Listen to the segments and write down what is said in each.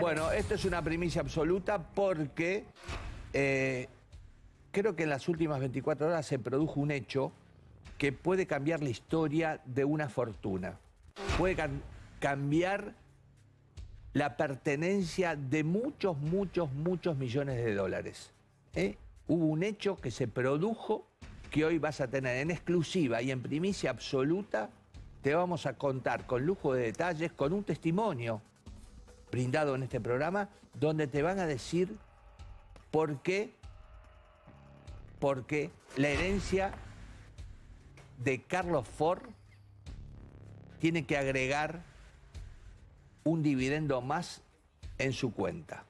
Claro. Bueno, esto es una primicia absoluta porque creo que en las últimas 24 horas se produjo un hecho que puede cambiar la historia de una fortuna. Puede cambiar la pertenencia de muchos millones de dólares. Hubo un hecho que se produjo que hoy vas a tener en exclusiva y en primicia absoluta. Te vamos a contar con lujo de detalles, con un testimonio brindado en este programa, donde te van a decir por qué la herencia de Carlos Fort tiene que agregar un dividendo más en su cuenta.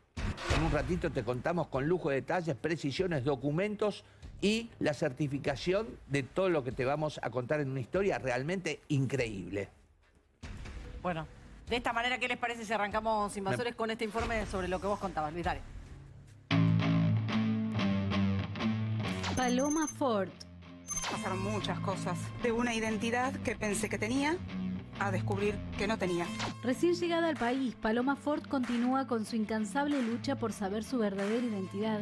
En un ratito te contamos con lujo de detalles, precisiones, documentos y la certificación de todo lo que te vamos a contar en una historia realmente increíble. Bueno, de esta manera, ¿qué les parece si arrancamos, Invasores, con este informe sobre lo que vos contabas, Luis? Dale. Paloma Fort. Pasaron muchas cosas. De una identidad que pensé que tenía a descubrir que no tenía. Recién llegada al país, Paloma Fort continúa con su incansable lucha por saber su verdadera identidad,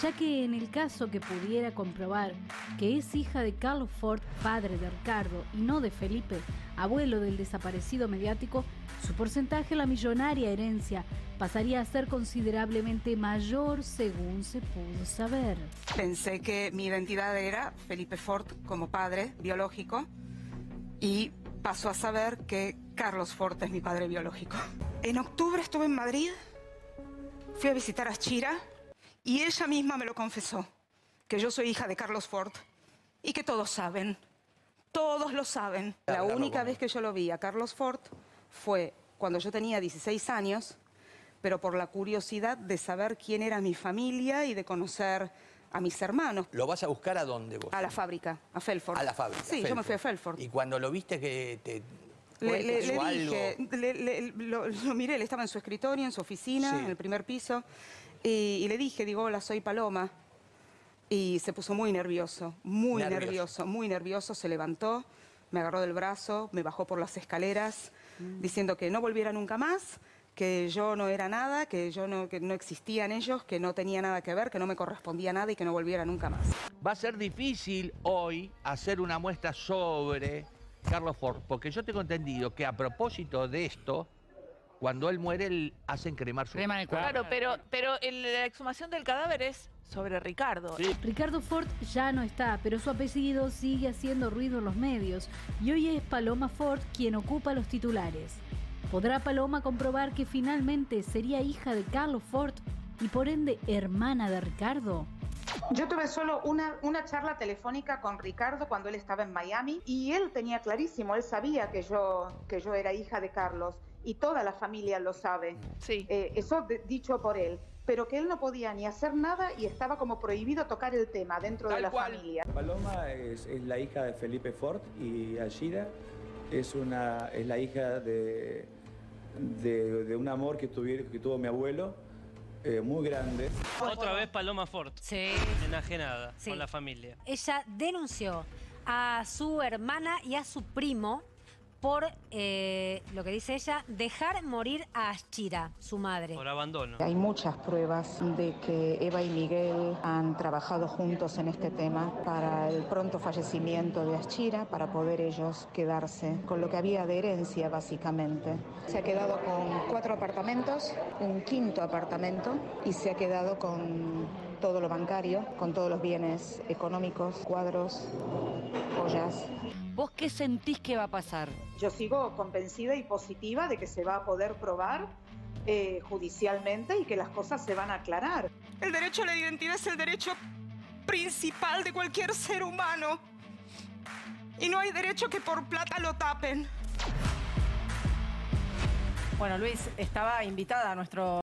ya que en el caso que pudiera comprobar que es hija de Carlos Fort, padre de Ricardo, y no de Felipe, abuelo del desaparecido mediático, su porcentaje en la millonaria herencia pasaría a ser considerablemente mayor, según se pudo saber. Pensé que mi identidad era Felipe Fort como padre biológico y pasó a saber que Carlos Fort es mi padre biológico. En octubre estuve en Madrid, fui a visitar a Chira y ella misma me lo confesó, que yo soy hija de Carlos Fort y que todos saben, todos lo saben. La única vez que yo lo vi a Carlos Fort fue cuando yo tenía 16 años, pero por la curiosidad de saber quién era mi familia y de conocer a mis hermanos. ¿Lo vas a buscar a dónde vos? A la fábrica, a Felfort. A la fábrica. Sí, Felfort. Yo me fui a Felfort. ¿Y cuando lo viste que te... Le dije, lo miré, él estaba en su escritorio, en su oficina, sí, en el primer piso, y le dije, digo, hola, soy Paloma. Y se puso muy nervioso, muy nervioso, se levantó, me agarró del brazo, me bajó por las escaleras, diciendo que no volviera nunca más, que yo no era nada, que no existían ellos, que no tenía nada que ver, que no me correspondía nada y que no volviera nunca más. Va a ser difícil hoy hacer una muestra sobre Carlos Fort, porque yo tengo entendido que a propósito de esto, cuando él muere, hacen cremar su cuerpo. Claro, pero la exhumación del cadáver es sobre Ricardo. Sí. Ricardo Fort ya no está, pero su apellido sigue haciendo ruido en los medios y hoy es Paloma Fort quien ocupa los titulares. ¿Podrá Paloma comprobar que finalmente sería hija de Carlos Fort y por ende hermana de Ricardo? Yo tuve solo una charla telefónica con Ricardo cuando él estaba en Miami y él tenía clarísimo, él sabía que yo era hija de Carlos y toda la familia lo sabe, sí, eso dicho por él, pero que él no podía ni hacer nada y estaba como prohibido tocar el tema dentro de la familia. Paloma es la hija de Felipe Fort y Ashira es la hija de un amor que tuvo mi abuelo. Muy grande. Otra vez Paloma Fort, sí, enajenada, sí, con la familia. Ella denunció a su hermana y a su primo por, lo que dice ella, dejar morir a Chira, su madre. Por abandono. Hay muchas pruebas de que Eva y Miguel han trabajado juntos en este tema para el pronto fallecimiento de Chira, para poder ellos quedarse con lo que había de herencia, básicamente. Se ha quedado con 4 apartamentos, un 5º apartamento, y se ha quedado con todo lo bancario, con todos los bienes económicos, cuadros, joyas. ¿Vos qué sentís que va a pasar? Yo sigo convencida y positiva de que se va a poder probar judicialmente y que las cosas se van a aclarar. El derecho a la identidad es el derecho principal de cualquier ser humano. Y no hay derecho que por plata lo tapen. Bueno, Luis, estaba invitada a nuestro...